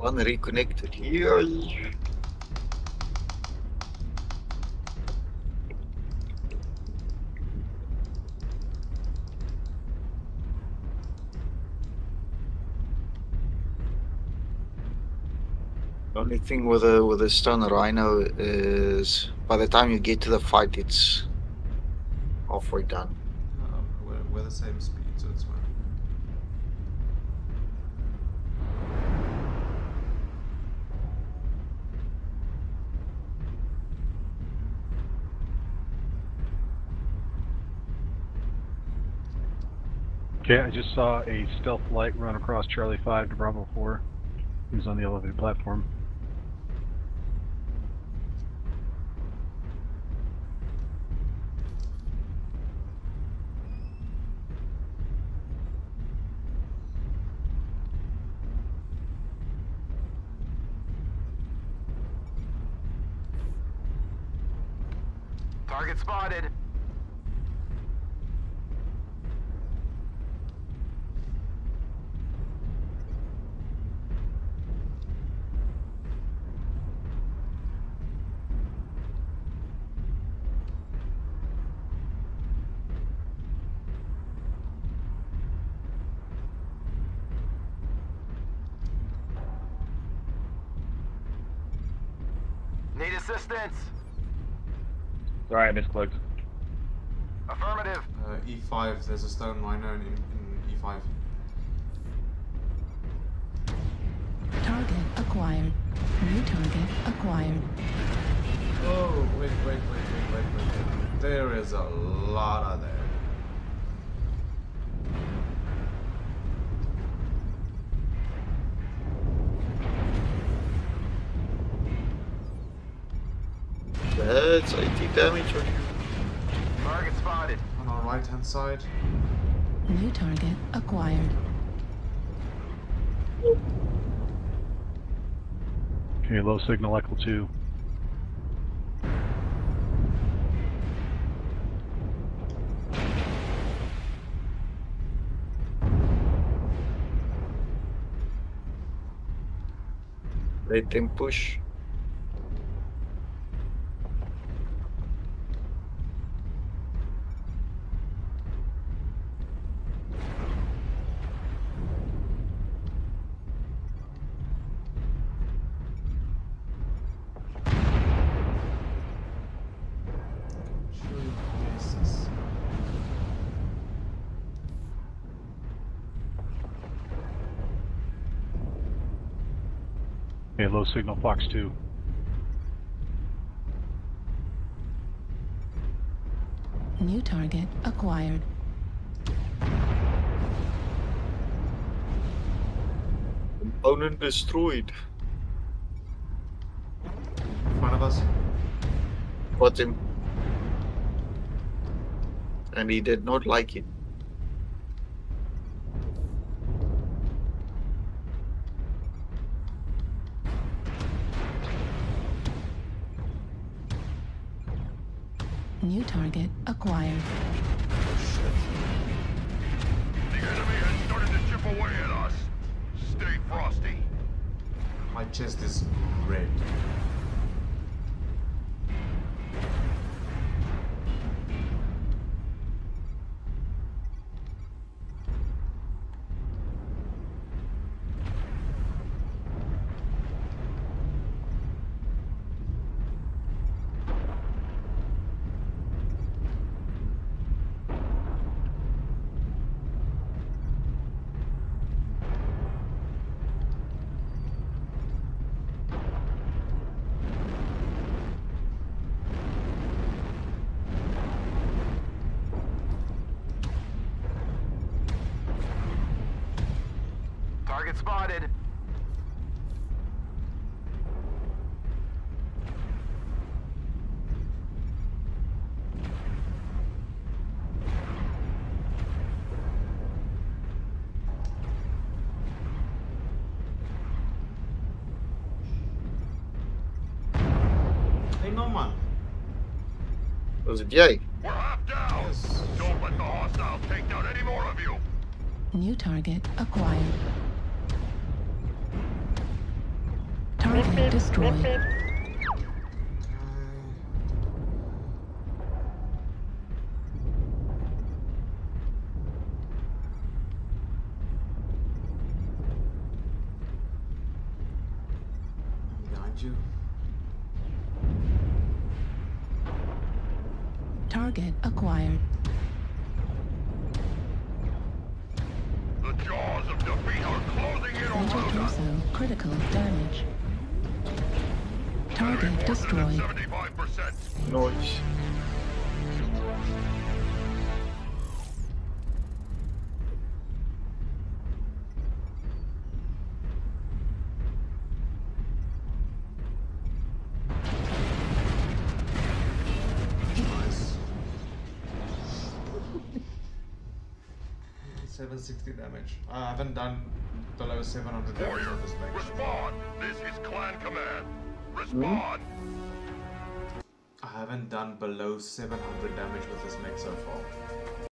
One reconnected here. Only thing with a stone rhino is by the time you get to the fight, it's halfway done. We're the same speed, so it's fine. Okay, I just saw a stealth light run across Charlie 5 to Bravo 4. He was on the elevated platform. Target spotted. Need assistance. Sorry, I misclicked. Affirmative. E5, there's a stone rhino in E5. Target acquired. New target acquired. Oh, wait. There is a lot of there. That's 80 damage on you. Target spotted. On our right hand side. New target acquired. Okay, low signal echo 2. Let them push. Okay, low signal Fox 2. New target acquired. Opponent destroyed. In front of us. Got him. And he did not like it. New target acquired. The enemy has started to chip away at us. Stay frosty. My chest is red. Target spotted. Hey, no man. Was it Jay? We're half down. Yes. Don't let the hostiles take down any more of you. New target acquired. Target destroyed. Target acquired. The jaws of defeat are closing in on Rosa. Critical damage. Target destroyed. 75%. Noite. Damage. I haven't done the level 700 damage on this match. Respond! This is clan command. Respond! I haven't done below 700 damage with this mech so far.